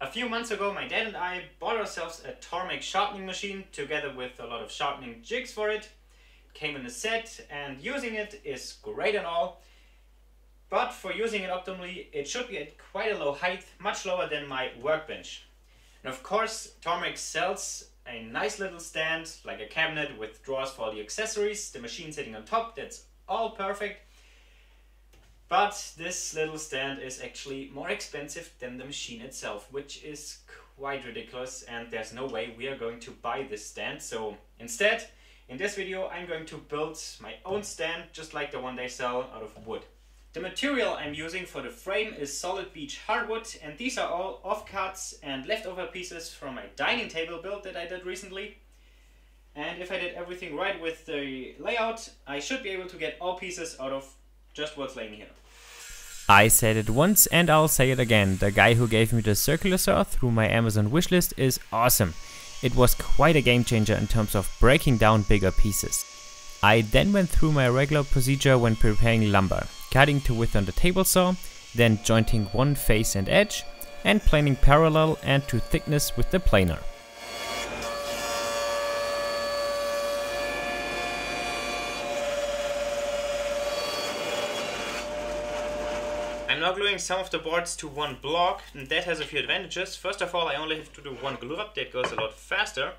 A few months ago, my dad and I bought ourselves a Tormek sharpening machine together with a lot of sharpening jigs for it. It came in a set, and using it is great and all, but for using it optimally, it should be at quite a low height, much lower than my workbench. And of course, Tormek sells a nice little stand, like a cabinet with drawers for all the accessories, the machine sitting on top, that's all perfect. But this little stand is actually more expensive than the machine itself, which is quite ridiculous, and there's no way we are going to buy this stand. So instead, in this video, I'm going to build my own stand, just like the one they sell, out of wood. The material I'm using for the frame is solid beech hardwood, and these are all offcuts and leftover pieces from my dining table build that I did recently. And if I did everything right with the layout, I should be able to get all pieces out of just what's laying here. I said it once and I'll say it again. The guy who gave me the circular saw through my Amazon wishlist is awesome. It was quite a game changer in terms of breaking down bigger pieces. I then went through my regular procedure when preparing lumber, cutting to width on the table saw, then jointing one face and edge, and planing parallel and to thickness with the planer. I'm now gluing some of the boards to one block, and that has a few advantages. First of all, I only have to do one glue up, that goes a lot faster.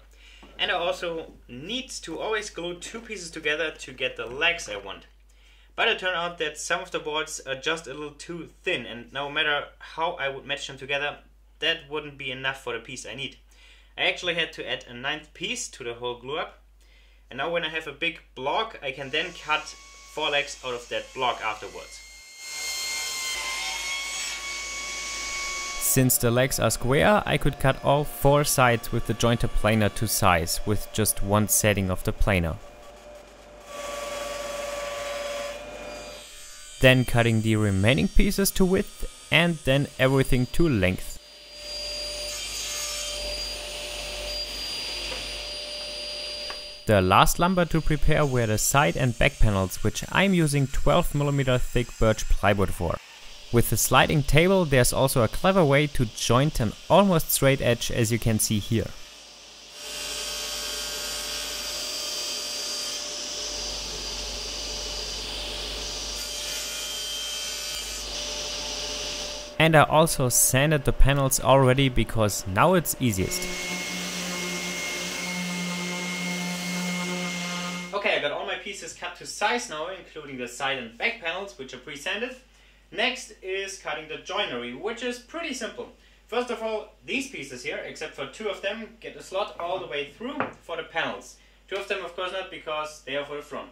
And I also need to always glue two pieces together to get the legs I want. But it turned out that some of the boards are just a little too thin, and no matter how I would match them together, that wouldn't be enough for the piece I need. I actually had to add a ninth piece to the whole glue up. And now when I have a big block, I can then cut four legs out of that block afterwards. Since the legs are square, I could cut all four sides with the jointer planer to size, with just one setting of the planer. Then cutting the remaining pieces to width, and then everything to length. The last lumber to prepare were the side and back panels, which I'm using 12mm thick birch plywood for. With the sliding table, there's also a clever way to joint an almost straight edge, as you can see here. And I also sanded the panels already, because now it's easiest. Okay, I got all my pieces cut to size now, including the side and back panels, which are pre-sanded. Next is cutting the joinery, which is pretty simple. First of all, these pieces here, except for two of them, get a slot all the way through for the panels. Two of them, of course not, because they are for the front.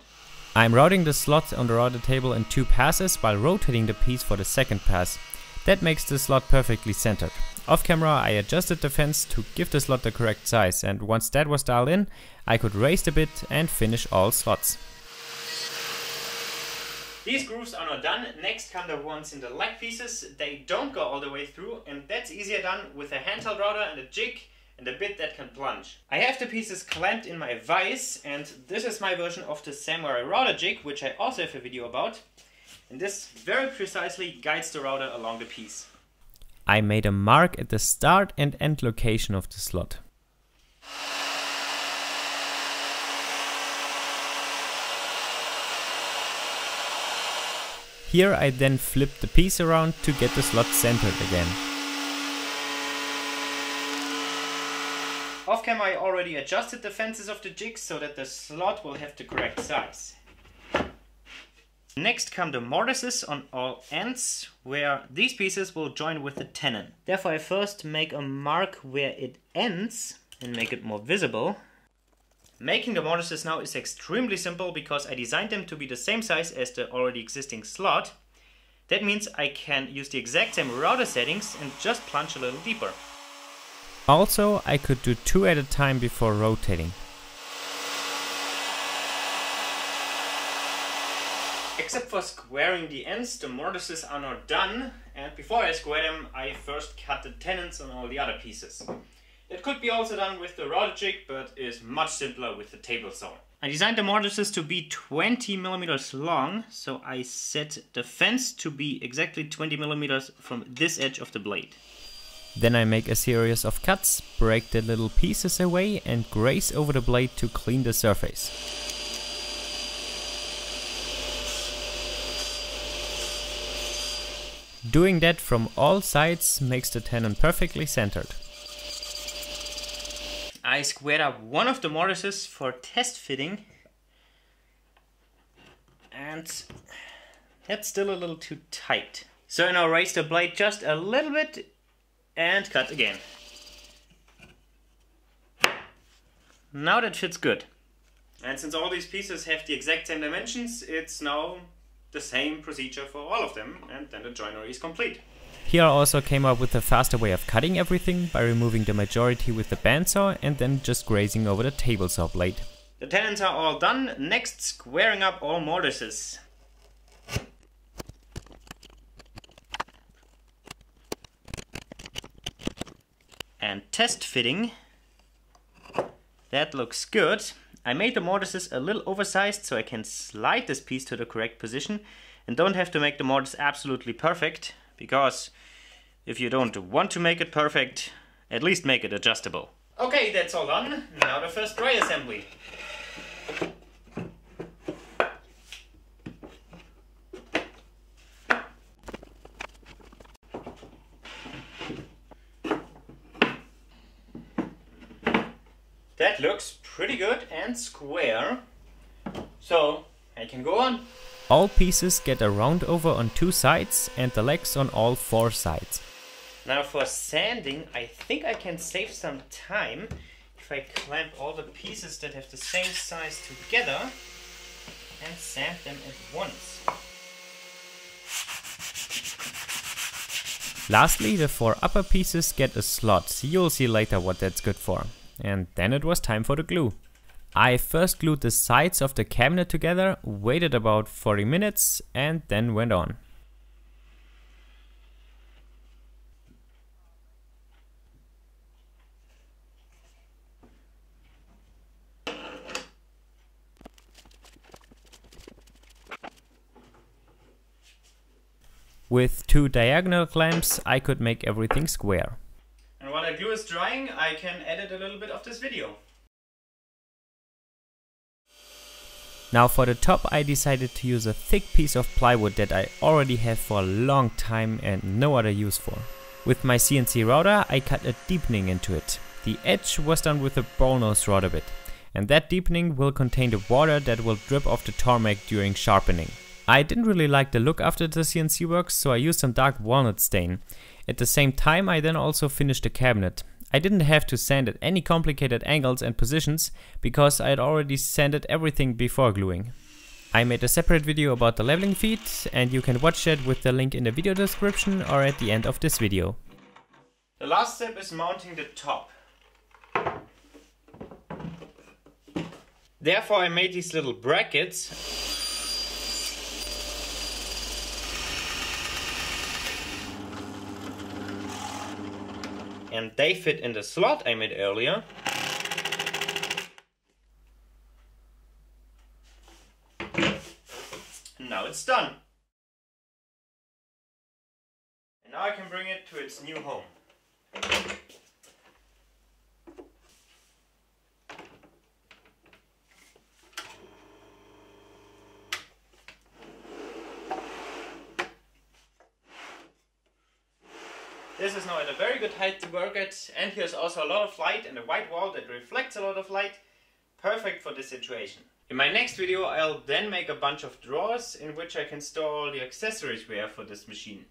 I'm routing the slots on the router table in two passes while rotating the piece for the second pass. That makes the slot perfectly centered. Off camera, I adjusted the fence to give the slot the correct size, and once that was dialed in, I could raise the bit and finish all slots. These grooves are not done. Next come the ones in the leg pieces. They don't go all the way through, and that's easier done with a handheld router and a jig and a bit that can plunge. I have the pieces clamped in my vise, and this is my version of the Samurai router jig, which I also have a video about. And this very precisely guides the router along the piece. I made a mark at the start and end location of the slot. Here I then flip the piece around to get the slot centered again. Off camera I already adjusted the fences of the jigs so that the slot will have the correct size. Next come the mortises on all ends, where these pieces will join with the tenon. Therefore I first make a mark where it ends and make it more visible. Making the mortises now is extremely simple, because I designed them to be the same size as the already existing slot. That means I can use the exact same router settings and just plunge a little deeper. Also, I could do two at a time before rotating. Except for squaring the ends, the mortises are not done, and before I square them, I first cut the tenons on all the other pieces. It could be also done with the router jig, but is much simpler with the table saw. I designed the mortises to be 20mm long, so I set the fence to be exactly 20mm from this edge of the blade. Then I make a series of cuts, break the little pieces away and graze over the blade to clean the surface. Doing that from all sides makes the tenon perfectly centered. I squared up one of the mortises for test fitting, and that's still a little too tight. So now raise the blade just a little bit and cut again. Now that fits good. And since all these pieces have the exact same dimensions, it's now the same procedure for all of them, and then the joinery is complete. Here I also came up with a faster way of cutting everything by removing the majority with the bandsaw and then just grazing over the table saw blade. The tenons are all done, next squaring up all mortises. And test fitting. That looks good. I made the mortises a little oversized so I can slide this piece to the correct position and don't have to make the mortise absolutely perfect. Because if you don't want to make it perfect, at least make it adjustable. Okay, that's all done. Now the first tray assembly. That looks pretty good and square, so I can go on. All pieces get a round over on two sides and the legs on all four sides. Now for sanding, I think I can save some time if I clamp all the pieces that have the same size together and sand them at once. Lastly, the four upper pieces get a slot. You'll see later what that's good for. And then it was time for the glue. I first glued the sides of the cabinet together, waited about 40 minutes and then went on. With two diagonal clamps I could make everything square. And while the glue is drying, I can edit a little bit of this video. Now for the top I decided to use a thick piece of plywood that I already have for a long time and no other use for. With my CNC router I cut a deepening into it. The edge was done with a ball-nose router bit, and that deepening will contain the water that will drip off the Tormek during sharpening. I didn't really like the look after the CNC work, so I used some dark walnut stain. At the same time I then also finished the cabinet. I didn't have to sand at any complicated angles and positions because I had already sanded everything before gluing. I made a separate video about the leveling feet and you can watch that with the link in the video description or at the end of this video. The last step is mounting the top. Therefore I made these little brackets. And they fit in the slot I made earlier. And now it's done. And now I can bring it to its new home. This is now at a very good height to work at, and here's also a lot of light and a white wall that reflects a lot of light. Perfect for this situation. In my next video I'll then make a bunch of drawers in which I can store all the accessories we have for this machine.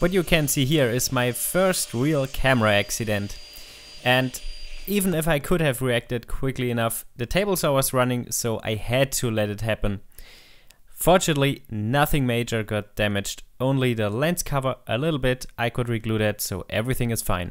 What you can see here is my first real camera accident. And even if I could have reacted quickly enough, the table saw was running, so I had to let it happen. Fortunately, nothing major got damaged, only the lens cover a little bit. I could reglue that, so everything is fine.